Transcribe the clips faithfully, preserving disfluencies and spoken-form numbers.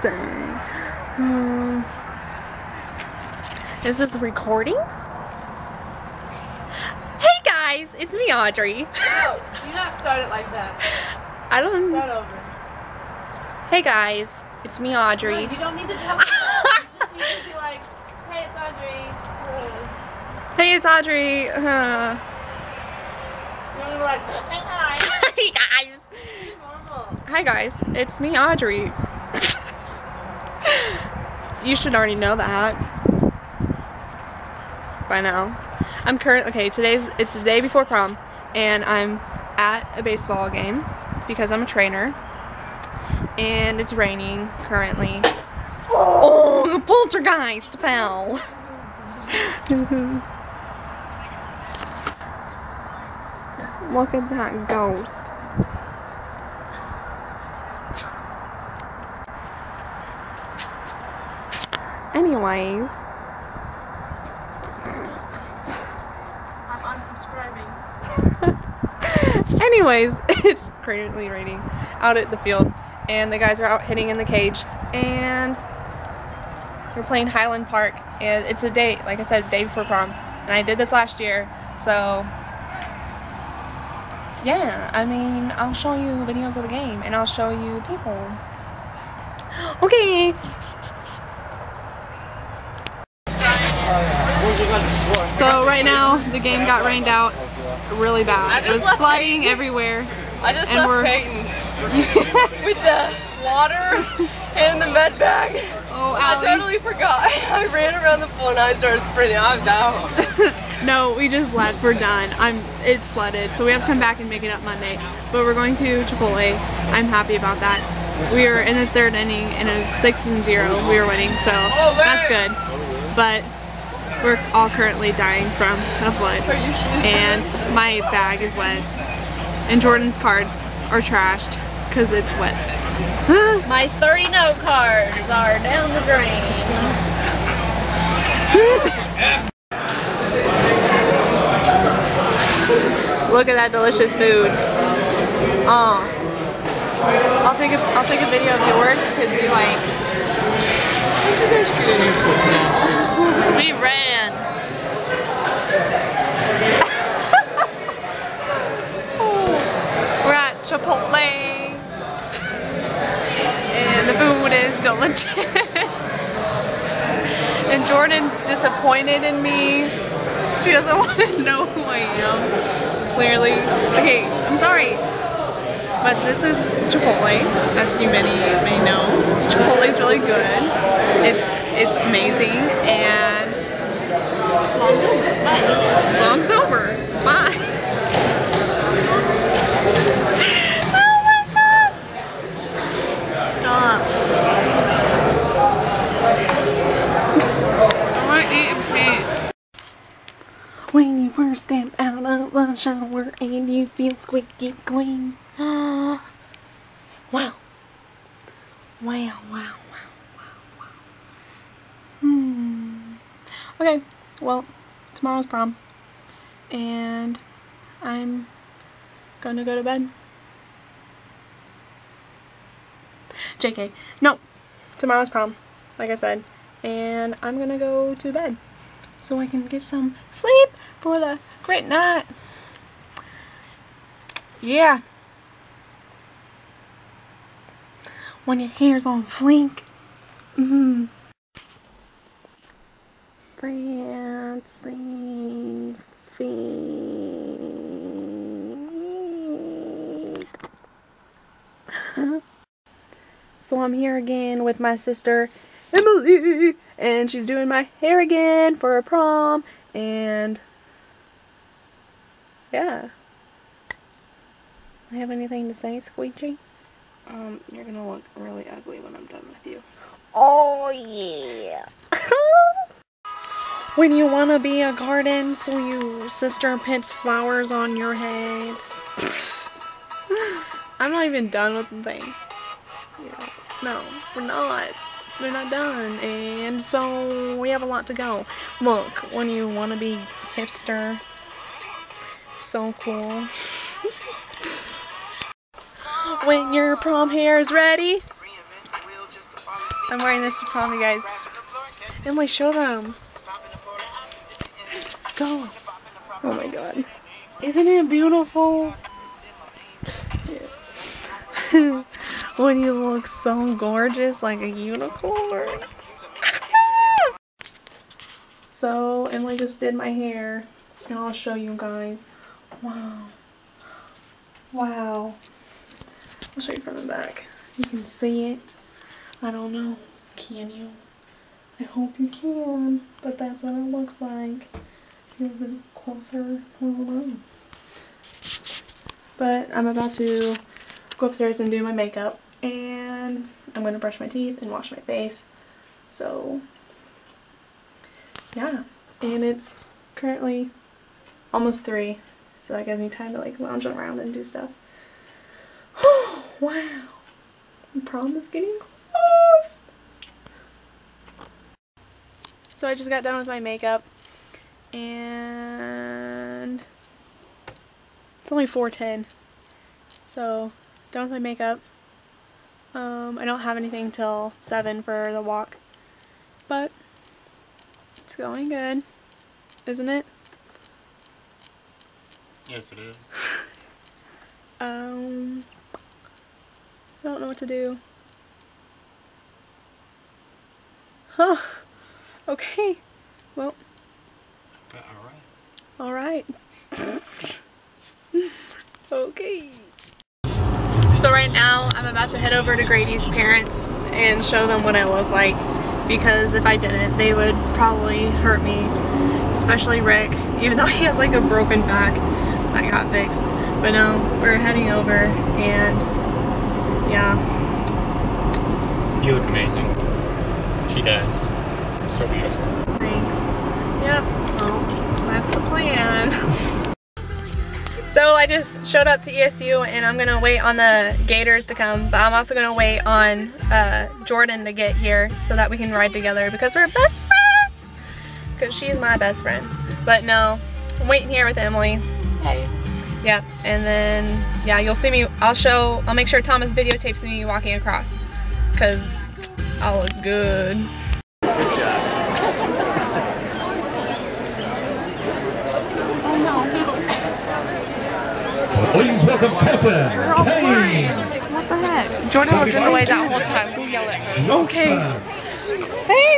something. Hmm. This is recording? Hey guys, it's me, Audrey. No, do not start it like that. I don't... Start over. Hey guys, it's me, Audrey. No, you don't need to talk about that. You just need to be like, hey, it's Audrey. Hey, it's Audrey. Uh. You don't want to be like, hey guys. Hey guys. Be normal. Hi guys, it's me, Audrey. You should already know that. By now. I'm current okay, today's it's the day before prom and I'm at a baseball game because I'm a trainer and it's raining currently. Oh, the poltergeist fell. Look at that ghost. Anyways, anyways, it's currently raining out at the field and the guys are out hitting in the cage and we're playing Highland Park and it's a day, like I said, day before prom, and I did this last year, so yeah, I mean, I'll show you videos of the game and I'll show you people. Okay. So right now the game got rained out really bad. It was flooding Peyton. everywhere. I just and left we're... Peyton with the water and the med bag. Oh, Allie. I totally forgot. I ran around the pool and I started sprinting. I'm down. No, we just left. We're done. I'm. It's flooded, so we have to come back and make it up Monday. But we're going to Chipotle. I'm happy about that. We are in the third inning and it was six and zero. We were winning, so that's good. But we're all currently dying from a flood, and my bag is wet, and Jordan's cards are trashed because it's wet. My thirty note cards are down the drain. Look at that delicious food. Oh, I'll take a I'll take a video if it works because we like. We ran. Oh, we're at Chipotle, and the food is delicious. And Jordan's disappointed in me. She doesn't want to know who I am. Clearly. Okay, I'm sorry. But this is Chipotle, as you many may know. Chipotle is really good. It's it's amazing and long's over. Bye. Oh my god! Stop. I want to eat a piece. When you first step out of the shower and you feel squeaky clean. Uh, wow. Wow, wow, wow, wow, wow. Hmm. Okay, well, tomorrow's prom. And I'm gonna go to bed. J K. No, tomorrow's prom, like I said. And I'm gonna go to bed so I can get some sleep for the great night. Yeah. When your hair's on flink. Mm-hmm. Fancy feet. So I'm here again with my sister Emily, and she's doing my hair again for a prom, and yeah. I have anything to say, Squeegee? Um, you're gonna look really ugly when I'm done with you. Oh yeah! When you wanna be a garden, so your sister pins flowers on your head. I'm not even done with the thing. Yeah. No, we're not. They're not done, and so we have a lot to go. Look, when you wanna be hipster, so cool. When your prom hair is ready, I'm wearing this to prom, you guys. Emily, show them. Go. Oh my god. Isn't it beautiful? Yeah. When you look so gorgeous like a unicorn. So Emily just did my hair and I'll show you guys. Wow. Wow. I'll show you from the back. You can see it. I don't know. Can you? I hope you can. But that's what it looks like. Here's a closer. I don't know. But I'm about to go upstairs and do my makeup. And I'm going to brush my teeth and wash my face. So, yeah. And it's currently almost three. So that gives me time to like lounge around and do stuff. Wow. The prom is getting close. So I just got done with my makeup and it's only four ten. So done with my makeup. Um, I don't have anything till seven for the walk, but it's going good, isn't it? Yes, it is. um... I don't know what to do. Huh. Okay. Well. Uh, Alright. Alright. Okay. So right now I'm about to head over to Grady's parents and show them what I look like, because if I didn't they would probably hurt me. Especially Rick, even though he has like a broken back that got fixed. But no, we're heading over and yeah. You look amazing. She does. So beautiful. Thanks. Yep. Well, that's the plan. So I just showed up to E S U and I'm going to wait on the Gators to come, but I'm also going to wait on uh, Jordan to get here so that we can ride together because we're best friends! Because she's my best friend. But no, I'm waiting here with Emily. Hey. Yeah, and then, yeah, you'll see me, I'll show, I'll make sure Thomas videotapes me walking across, because I'll look good. Good job. Oh, no, no. Please welcome Captain. We're all flying. What the heck? Jordan was in the way that whole time. We'll yell at her. Okay. Hey.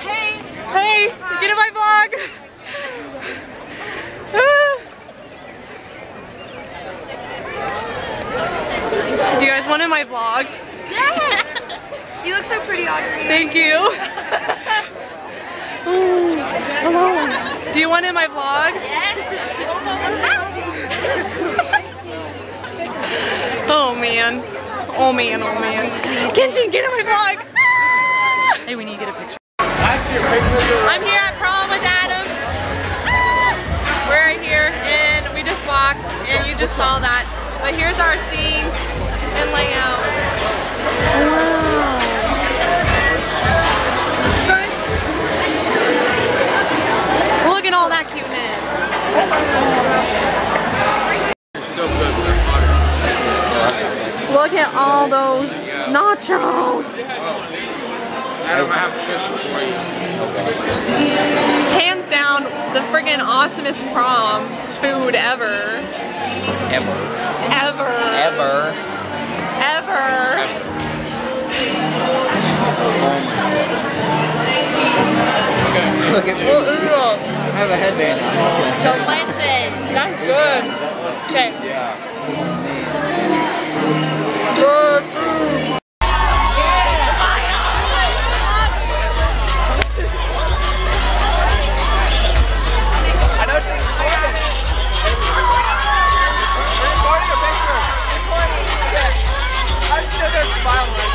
Hey. Hey. Hey. Get in my vlog. Ah. You guys wanted my vlog? Yes! You look so pretty, Audrey. Thank you. Ooh, hello. Do you want in my vlog? Yes. Oh man. Oh man, oh man. Can't you get in my vlog? Hey, we need to get a picture. I'm here at prom with Adam. We're here and we just walked and you just saw that. But here's our scenes and layout. Wow. Look at all that cuteness. Look at all those nachos. Hands down, the friggin' awesomest prom food ever. Ever. Ever. Ever. Ever. Look at me. I have a headband on. Delicious. That's good. Okay. Yeah. Good food. I know she's I got it. I just know they're smiling.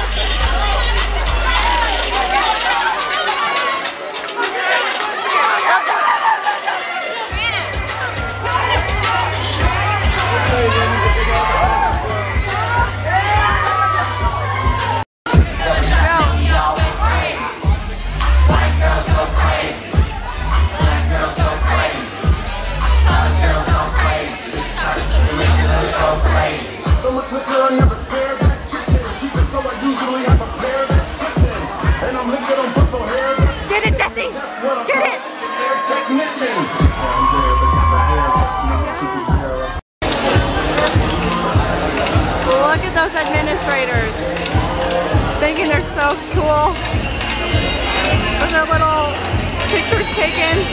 Okay. Okay. so cool. With their little pictures taken.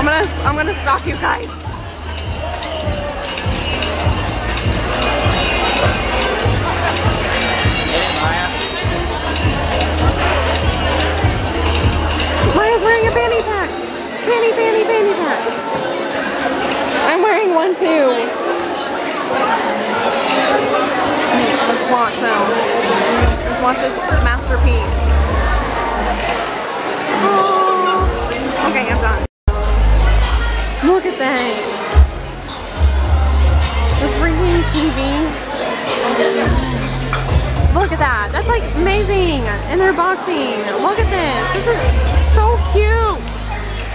I'm gonna I'm gonna stalk you guys. Maya's wearing a fanny pack. Fanny, fanny, fanny pack. I'm wearing one too. Let's watch now. Let's watch this masterpiece. Oh. Okay, I'm done. Look at this. The freaking T V. Look at that. That's like amazing. And they're boxing. Look at this. This is so cute.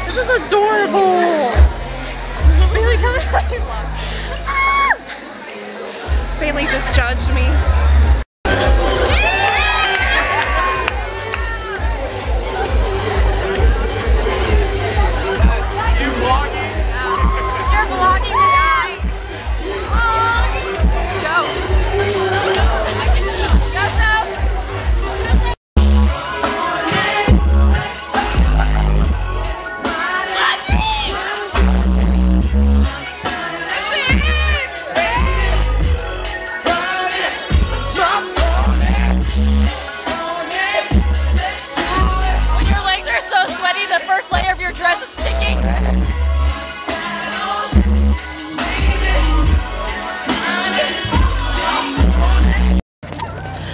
This is adorable. Really coming. Bailey just judged me. You're vlogging? You're vlogging tonight. Go. Go, so.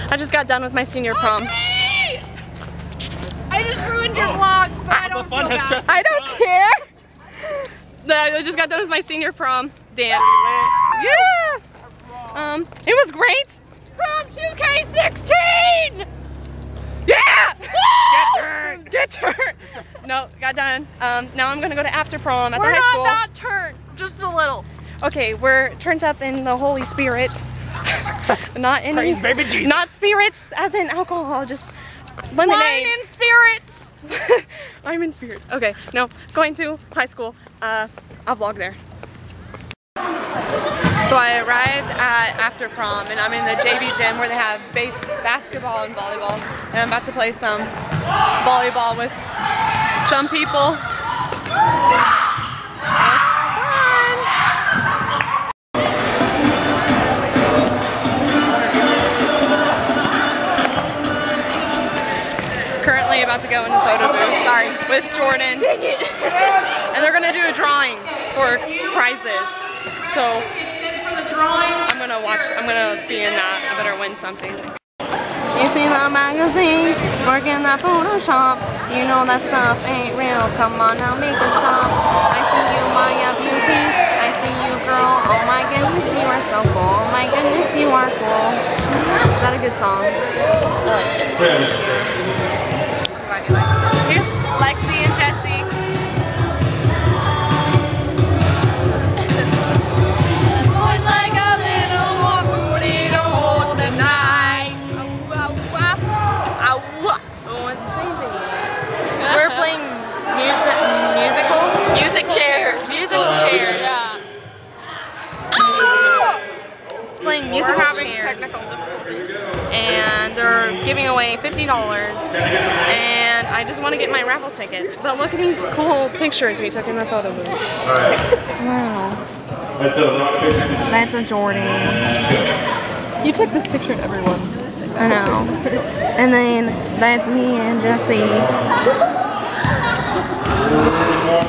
I just got done with my senior prom. Audrey! I just ruined your vlog, oh, but I don't feel bad. I don't care. I just got done with my senior prom dance. Yeah. Um, it was great. Prom two K sixteen. Yeah. Get turned. Get turned. No, got done. Um, now I'm gonna go to after prom at we're the high school. We're not that turned, just a little. Okay, we're turned up in the Holy Spirit. Not in praise baby Jesus. Not spirits as in alcohol, just lemonade. Wine in spirits. I'm in spirit. Okay, no, going to high school. Uh, I'll vlog there. So I arrived at after prom and I'm in the J V gym where they have base basketball and volleyball, and I'm about to play some volleyball with some people. That's about to go in the photo booth, sorry, with Jordan. Dang it. And they're gonna do a drawing for prizes. So I'm gonna watch, I'm gonna be in that. I better win something. You see the magazines, working that Photoshop. You know that stuff ain't real. Come on now, make it stop. I see you, Maya beauty. I see you, girl. Oh my goodness, you are so cool. Oh my goodness, you are cool. Is that a good song? Good. Here's Lexi and Jesse. Boys like a little more booty to hold tonight. Oh, it's singing. We're playing music, musical? Music chairs. Musical chairs. Yeah. Oh. Playing musical chairs. We're having technical difficulties. And they're giving away fifty dollars. And I just want to get my raffle tickets, but look at these cool pictures we took in the photo booth. Alright. Wow. That's a Jordan. You took this picture of everyone. I know. And then that's me and Jesse.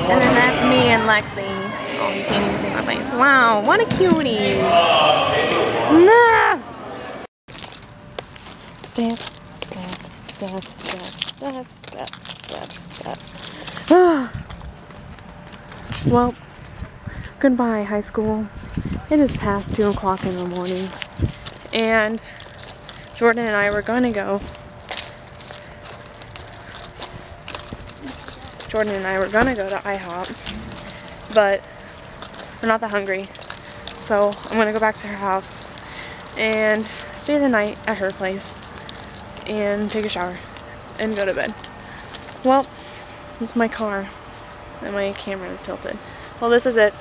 And then that's me and Lexi. Oh, you can't even see my face. Wow, what a cuties. Nah. Step, step, step, step. Step, step, step, step. Ah. Well, goodbye high school. It is past two o'clock in the morning. And Jordan and I were gonna go. Jordan and I were gonna go to I hop, but we're not that hungry. So I'm gonna go back to her house and stay the night at her place and take a shower and go to bed. Well, this is my car and my camera is tilted. Well, this is it.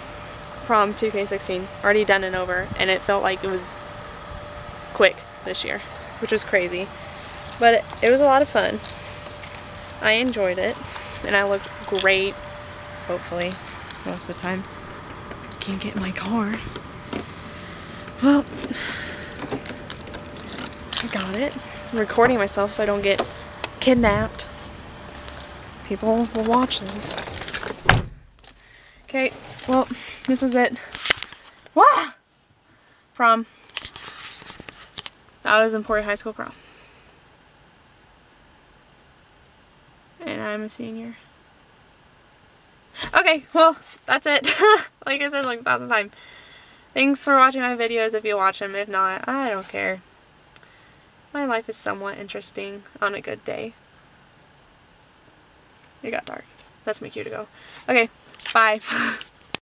Prom two K sixteen. Already done and over, and it felt like it was quick this year, which was crazy. But it, it was a lot of fun. I enjoyed it, and I looked great, hopefully, most of the time. Can't get in my car. Well, I got it. I'm recording myself so I don't get kidnapped. People will watch this. Okay, well, this is it. Wah! Prom. That was Emporia High School prom. And I'm a senior. Okay, well, that's it. Like I said like a thousand times. Thanks for watching my videos if you watch them. If not, I don't care. My life is somewhat interesting on a good day. It got dark. That's my cue to go. Okay, bye.